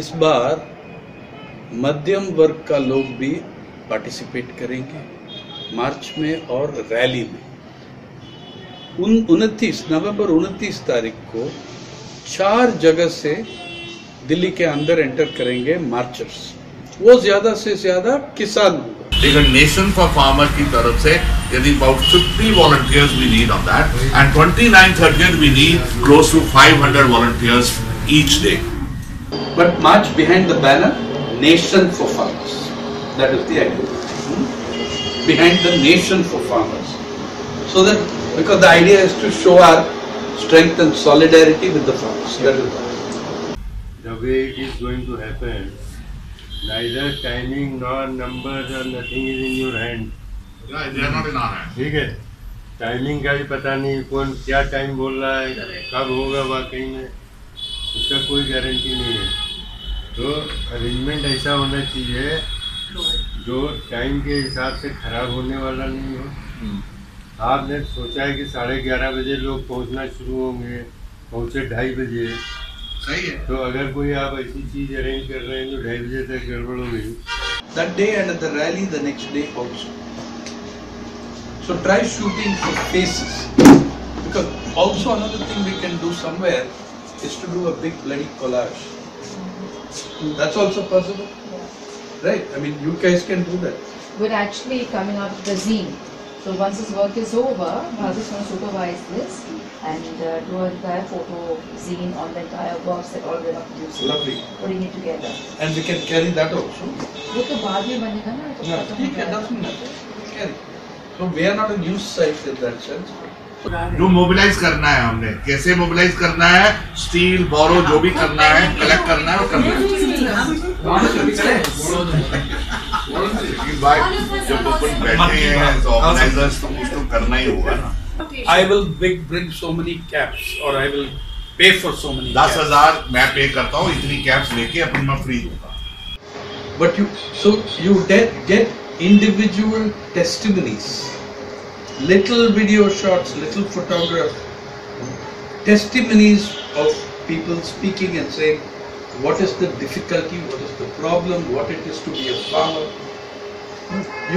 इस बार मध्यम वर्ग का लोग भी पार्टिसिपेट करेंगे मार्च में और रैली में। 29 नवंबर 29 तारीख को 4 जगह से दिल्ली के अंदर एंटर करेंगे मार्चर्स, वो ज्यादा से ज्यादा किसान होगा। लेकिन नेशन फॉर फार्मर की तरफ से यदि about 50 volunteers we need on that and 29-30 we need close to 500 volunteers each day. But march behind the banner nation for farmers, that is the idea behind the nation for farmers, so that because the idea is to show our strength and solidarity with the farmers. The way it is going to happen, neither timing nor numbers or nothing is in your hand. Yeah, they are not in our hand. ठीक है, timing का भी पता नहीं, कौन क्या time बोल रहा है, कब होगा वाकई में उसका कोई गारंटी नहीं है। तो arrangement ऐसा होना चाहिए जो time के हिसाब से खराब होने वाला नहीं हो। आपने सोचा है कि 11:30 बजे लोग पहुंचना शुरू होंगे, पहुंचे 2:30 बजे, सही है। तो अगर कोई आप ऐसी चीज अरेंज कर रहे हैं जो 2:30 बजे तक गड़बड़ हो गई। That day and the rally the next day also, so try shooting for faces, because also another thing we can do somewhere is to do a big bloody collage, that's also possible, right? I mean you guys can do that. We're actually coming out of the zine. So once this work is over, Bharat is going to supervise this and do an entire photo zine on the entire works that all we are producing. Lovely. Putting it together. And we can carry that also. वो तो बाद में बनेगा ना, तो ठीक है, 10 minute carry. So we are not a news site in that sense. जो मोबिलाइज करना है हमने, कैसे मोबिलाइज करना है, स्टील बोरो जो भी करना है कलेक्ट करना है और करना है। I will bring so many caps और I will pay for so many. 10,000 मैं पे करता हूँ, इतनी कैप्स लेके अपनी मैं फ्री दूंगा। But you get individual testimonies, little video shots, little photograph, testimonies of people speaking and saying what is the difficulty, what is the problem, what it is to be a farmer.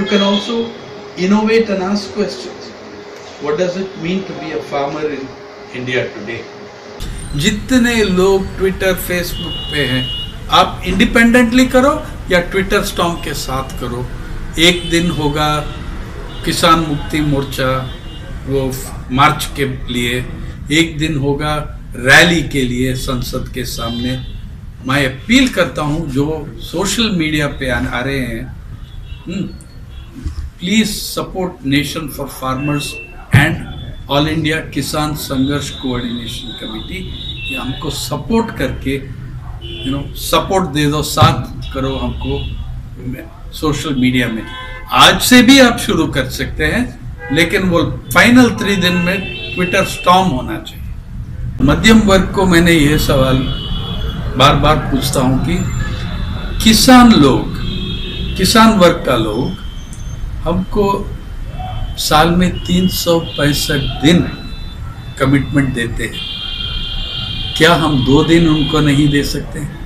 You can also innovate and ask questions. What does it mean to be a farmer in India today? जितने लोग Twitter, Facebook पे हैं, आप independently करो या Twitter storm के साथ करो। एक दिन होगा किसान मुक्ति मोर्चा वो मार्च के लिए, एक दिन होगा रैली के लिए संसद के सामने। मैं अपील करता हूं जो सोशल मीडिया पे आ रहे हैं, please support nation for farmers and all India Kisan Sangharsh coordination committee. ये हमको सपोर्ट करके सपोर्ट दे दो, साथ करो हमको सोशल मीडिया में। आज से भी आप शुरू कर सकते हैं, लेकिन वो फाइनल 3 दिन में ट्विटर स्टॉर्म होना चाहिए। मध्यम वर्ग को मैंने ये सवाल बार बार पूछता हूँ कि किसान लोग, किसान वर्ग का लोग हमको साल में 365 दिन कमिटमेंट देते हैं, क्या हम 2 दिन उनको नहीं दे सकते हैं?